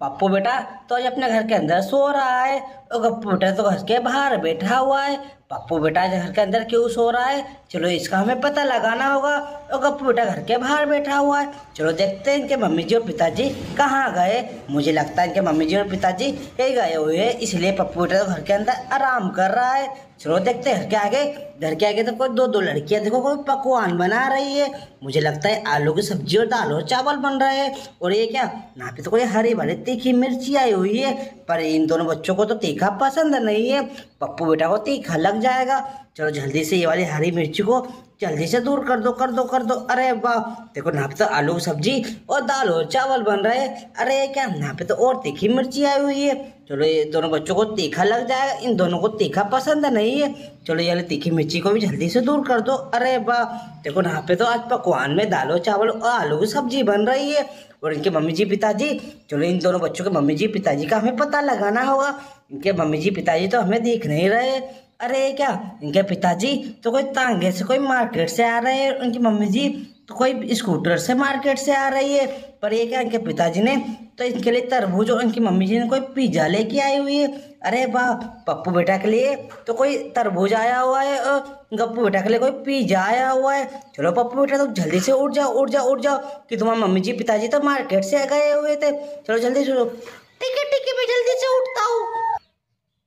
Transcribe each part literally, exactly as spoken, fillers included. पप्पू बेटा तो आज अपने घर के अंदर सो रहा है और गप्पू बेटा तो घर के बाहर बैठा हुआ है। पप्पू बेटा आज घर के अंदर क्यों सो रहा है, चलो इसका हमें पता लगाना होगा। और गप्पू बेटा घर के बाहर बैठा हुआ है। चलो देखते हैं इनके मम्मी जी और पिताजी कहाँ गए। मुझे लगता है इनके मम्मी जी और पिताजी कहीं गए हुए हैं, इसलिए पप्पू बेटा तो घर के अंदर आराम कर रहा है। चलो देखते हैं घर के आगे। घर के आगे तो कोई दो दो लड़कियां देखो कोई पकवान बना रही है। मुझे लगता है आलू की सब्जी और दाल और चावल बन रहे हैं। और ये क्या यहाँ पे तो कोई हरी भरी तीखी मिर्ची आई हुई है, पर इन दोनों बच्चों को तो तीखा पसंद नहीं है। पप्पू बेटा को तीखा लग जाएगा। चलो जल्दी से ये वाली हरी मिर्ची को जल्दी से दूर कर दो कर दो कर दो। अरे वाह देखो यहाँ पे तो आलू की सब्जी और दाल और चावल बन रहे हैं। अरे क्या यहाँ पे तो और तीखी मिर्ची आई हुई है। चलो ये दोनों बच्चों को तीखा लग जाएगा, इन दोनों को तीखा पसंद नहीं है। चलो ये तीखी मिर्ची को भी जल्दी से दूर कर दो। अरे वाह देखो यहाँ पे तो आज पकवान में दाल और चावल और आलू की सब्जी बन रही है। और इनके मम्मी जी पिताजी, चलो इन दोनों बच्चों के मम्मी जी पिताजी का हमें पता लगाना होगा। इनके मम्मी जी पिताजी तो हमें देख नहीं रहे। अरे क्या इनके पिताजी तो कोई तांगे से कोई मार्केट से आ रहे हैं, उनकी मम्मी जी तो कोई स्कूटर से मार्केट से आ रही है। पर ये क्या इनके पिताजी ने तो इनके लिए तरबूज और इनकी मम्मी जी ने कोई पिज्जा लेके आई हुई है। अरे वाह पप्पू बेटा के लिए तो कोई तरबूज आया हुआ है और गप्पू बेटा के लिए कोई पिज्जा आया हुआ है। चलो पप्पू बेटा तो जल्दी से उठ जाओ उठ जाओ उठ जाओ कि तुम्हारे मम्मी जी पिताजी तो मार्केट से गए हुए थे। चलो जल्दी से टिके टिके मैं जल्दी से उठता हूँ,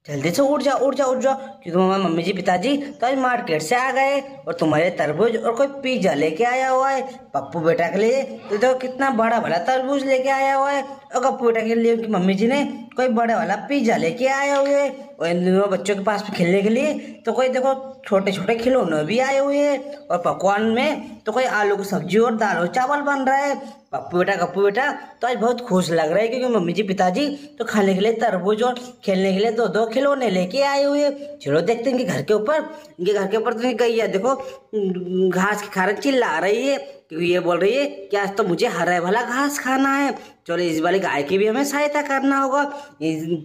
जल्दी से उठ जाओ उठ जाओ उठ जाओ कि तुम्हारे मम्मी जी पिताजी तो आज मार्केट से आ गए और तुम्हारे तरबूज और कोई पिज्जा लेके आया हुआ है। पप्पू बेटा के लिए तो देखो कितना बड़ा वाला तरबूज लेके आया हुआ है और गप्पू बेटा के लिए उनकी मम्मी जी ने कोई बड़े वाला पिज्जा लेके आया हुए है। और इन दोनों बच्चों के पास खेलने के लिए तो कोई देखो छोटे छोटे खिलौने भी आए हुए हैं। और पकवान में तो कोई आलू की सब्जी और दाल और चावल बन रहा है। पप्पू बेटा गप्पू बेटा तो आज बहुत खुश लग रहा है क्योंकि मम्मी जी पिताजी तो खाने के लिए तरबूज और खेलने के लिए दो दो खिलौने लेके आए हुए। चलो देखते हैं इनके घर के ऊपर, इनके घर के ऊपर तो गैया देखो घास के कारण चिल्ला रही है क्योंकि ये बोल रही है कि आज तो मुझे हरा भला घास खाना है। चलो इस वाली गाय की भी हमें सहायता करना होगा।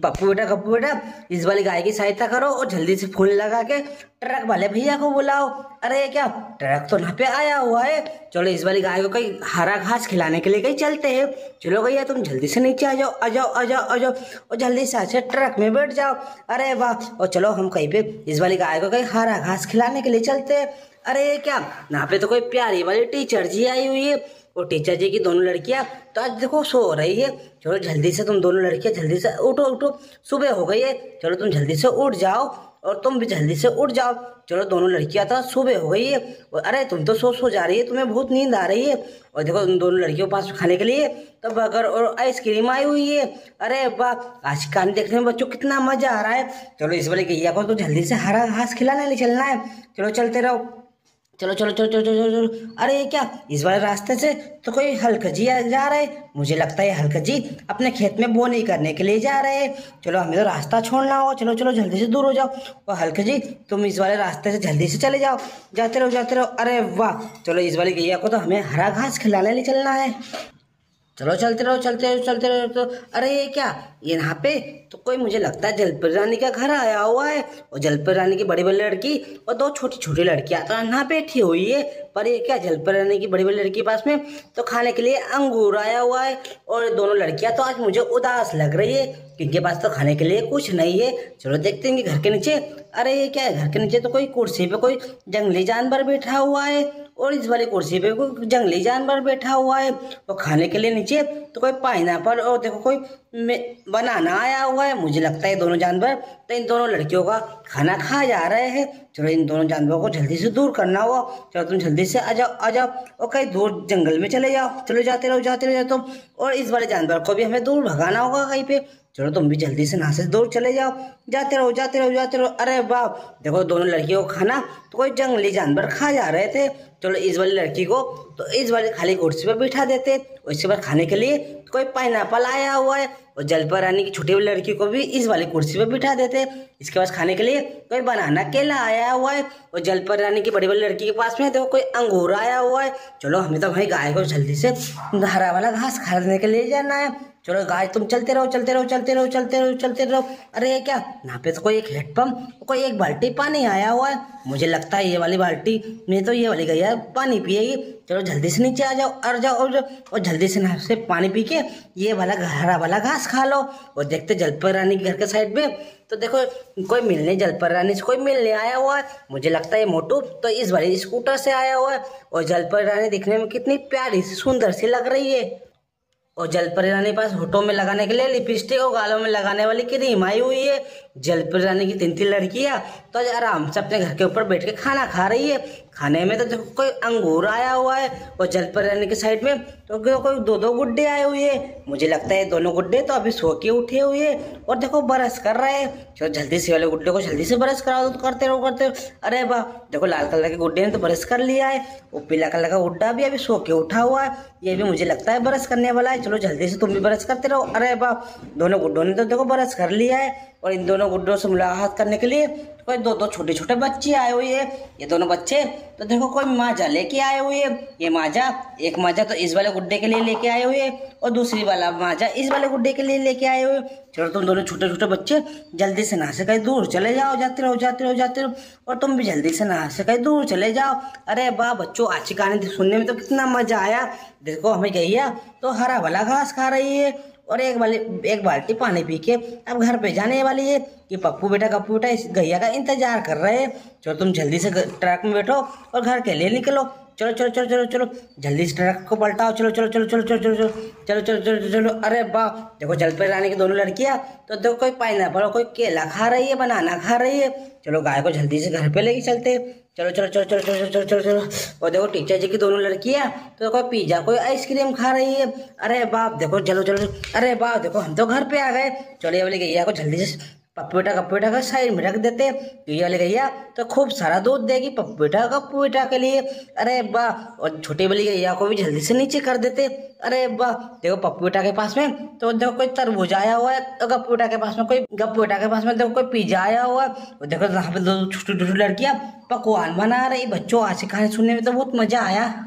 पप्पू बेटा गप्पू बेटा इस वाली गाय की सहायता करो और जल्दी से फोन लगा के ट्रक वाले भैया को बुलाओ। अरे क्या ट्रक तो यहाँ पे आया हुआ है। चलो इस वाली गाय को कहीं हरा घास खिलाने के लिए कहीं चलते हैं। चलो भैया तुम जल्दी से नीचे आ जाओ आ जाओ आ जाओ आ जाओ और जल्दी से अच्छे ट्रक में बैठ जाओ। अरे वाह और चलो हम कहीं पे इस वाली गाय को कहीं हरा घास खिलाने के लिए चलते हैं। अरे क्या यहाँ पे तो कोई प्यारी वाली टीचर जी आई हुई है और टीचर जी की दोनों लड़कियां तो आज देखो सो रही है। चलो जल्दी से तुम दोनों लड़कियां जल्दी से उठो उठो, सुबह हो गई है। चलो तुम जल्दी से उठ जाओ और तुम भी जल्दी से उठ जाओ। चलो दोनों लड़कियां तो सुबह हो गई है। अरे तुम तो सो सो जा रही है, तुम्हें बहुत नींद आ रही है। और देखो उन दोनों लड़कियों के पास खाने के लिए तो बर्गर और आइसक्रीम आई हुई है। अरे वाह आज खाने देखने में बच्चों कितना मजा आ रहा है। चलो इस वाले गैया को तो जल्दी से हरा घास खिलाने ले चलना है। चलो चलते रहो चलो चलो चलो चलो चलो चलो। अरे क्या इस बार रास्ते से तो कोई हल्कजी जा रहे। मुझे लगता है हल्कजी अपने खेत में बोनी करने के लिए जा रहे हैं। चलो हमें तो रास्ता छोड़ना होगा। चलो चलो जल्दी से दूर हो जाओ और हल्कजी तुम इस वाले रास्ते से जल्दी से चले जाओ, जाते रहो जाते रहो। अरे वाह चलो इस वाली गैया को तो हमें हरा घास खिलाने ले चलना है। चलो चलते रहो चलते रहो चलते रहो तो अरे ये क्या ये यहाँ पे तो कोई मुझे लगता है जलपरी रानी का घर आया हुआ है। और जलपरी रानी की बड़ी बड़ी लड़की और दो छोटी छोटी लड़कियाँ तो यहाँ बैठी हुई है। पर ये क्या जलपरी रानी की बड़ी बड़ी लड़की के पास में तो खाने के लिए अंगूर आया हुआ है। और दोनों लड़कियाँ तो आज मुझे उदास लग रही है कि इनके पास तो खाने के लिए कुछ नहीं है। चलो देखते हैं कि घर के नीचे, अरे ये क्या है घर के नीचे तो कोई कुर्सी पे कोई जंगली जानवर बैठा हुआ है। और इस वाली कुर्सी पे कोई जंगली जानवर बैठा हुआ है। और खाने के लिए नीचे तो कोई पाइनएप्पल और देखो कोई बनाना आया हुआ है। मुझे लगता है दोनों जानवर तो इन दोनों लड़कियों का खाना खा जा रहे हैं। चलो इन दोनों जानवरों को जल्दी से दूर करना होगा। चलो तुम जल्दी से आ जाओ आ जाओ और कहीं दूर जंगल में चले जाओ। चलो जाते रहो जाते रहो जाते तुम और इस वाले जानवर को भी हमें दूर भगाना होगा कहीं पे। चलो तुम भी जल्दी से नहा से दूर चले जाओ, जाते रहो जाते रहो जाते रहो। अरे बाप देखो दोनों लड़कियों को खाना तो कोई जंगली जानवर खा जा रहे थे। चलो इस वाली लड़की को तो इस वाली खाली कुर्सी पर बिठा देते और इसके बाद खाने के लिए तो कोई पाइनएप्पल आया हुआ है। और जलपरी रानी की छोटी वाली लड़की को भी इस वाली कुर्सी पर बिठा देते, इसके पास खाने के लिए कोई बनाना केला आया हुआ है। और जलपरी रानी की बड़ी वाली लड़की के पास में देखो कोई अंगूर आया हुआ है। चलो हमें तो भाई गाय को जल्दी से हरा वाला घास खाने के लिए जाना है। चलो गाइस तुम चलते रहो चलते रहो चलते रहो चलते रहो चलते रहो। अरे ये क्या, यहाँ पे तो कोई एक हेड पंप कोई एक बाल्टी पानी आया हुआ है, मुझे लगता है ये वाली बाल्टी नहीं तो ये वाली गई है पानी पिएगी। चलो जल्दी से नीचे आ जाओ और जाओ और जल्दी से नहर से पानी पी के ये वाला हरा वाला घास खा लो। और देखते जलपर रानी के घर के साइड में तो देखो कोई मिलने जलपर रानी से कोई मिलने आया हुआ है, मुझे लगता है मोटू तो इस वाली स्कूटर से आया हुआ है। और जलपर रानी दिखने में कितनी प्यारी सुंदर सी लग रही है, और जलपरी रानी के पास होठों में लगाने के लिए लिपस्टिक और गालों में लगाने वाली क्रीम आई हुई है। जलपरी रानी की तीन तीन लड़कियाँ तो आराम से अपने घर के ऊपर बैठ के खाना खा रही है। खाने में तो देखो कोई अंगूर आया हुआ है, और जलपरी रानी के साइड में तो कोई दो दो गुड्डे आए हुए हैं, मुझे लगता है दोनों गुड्डे तो अभी सो के उठे हुए हैं और देखो ब्रश कर रहे हैं। चलो जल्दी से वाले गुड्डे को जल्दी से ब्रश करा दो, तो करते रहो करते रहो। अरे वाह, देखो लाल कलर के गुड्डे ने तो ब्रश कर लिया है, और पीला कलर का गुड्डा भी अभी सो के उठा हुआ है, ये भी मुझे लगता है ब्रश करने वाला है। चलो जल्दी से तुम भी ब्रश करते रहो। अरे बाप, दोनों गुड्डों ने तो देखो ब्रश कर लिया है, और इन दोनों गुड्डों से मुलाकात करने के लिए कोई दो दो छोटे छोटे बच्चे आए हुए हैं। ये दोनों बच्चे तो देखो कोई माजा लेके आए हुए हैं, ये माजा एक माजा तो इस वाले गुड्डे के लिए लेके आए हुए हैं और दूसरी वाला माजा इस वाले गुड्डे के लिए लेके आए हुए। चलो तुम दोनों छोटे छोटे बच्चे जल्दी से नहा से कहीं दूर चले जाओ, जाते रहो जाते रहो जाते रहो, और तुम भी जल्दी से नहा से कहीं दूर चले जाओ। अरे वाह बच्चों, आज की कहानी सुनने में तो कितना मजा आया। देखो हमें गैया तो हरा भला घास खा रही है और एक वाली एक बाल्टी पानी पी के अब घर पे जाने वाली है कि पप्पू बेटा गप्पू बेटा इस गैया का इंतजार कर रहे हैं। चलो तुम जल्दी से ट्रक में बैठो और घर के लिए निकलो। चलो चलो चलो चलो चलो जल्दी से ट्रक को पलटाओ। चलो चलो चलो चलो चलो चलो चलो चलो चलो चलो चलो। अरे वाह, देखो जलपरी रानी की दोनों लड़कियाँ तो देखो कोई पाइनएप्पल और कोई केला खा रही है, बनाना खा रही है। चलो गाय को जल्दी से घर पे लेके चलते हैं। चलो चलो चलो चलो चलो चलो चलो चलो। और देखो टीचर जी की दोनों लड़कियाँ तो कोई पिज्जा कोई आइसक्रीम खा रही है। अरे बाप, देखो चलो चलो। अरे बाप, देखो हम तो घर पे आ गए। चलो ये वाली गैया को जल्दी से पप्पू बेटा गप्पू बेटा का साइड में रख देते हैं, ये वाली गैया तो खूब सारा दूध देगी पप्पू बेटा गप्पू बेटा के लिए। अरे वाह, और छोटी वाली गैया को भी जल्दी से नीचे कर देते। अरे वाह, देखो पप्पू बेटा के पास में तो देखो कोई तरबूज आया हुआ है, और गप्पू बेटा के पास में कोई गप्पू बेटा के पास में देखो कोई पिज्जा आया हुआ है। और देखो यहाँ पे दो छोटी छोटी लड़कियाँ पकवान बना रही। बच्चों आज की कहानी सुनने में तो बहुत मजा आया।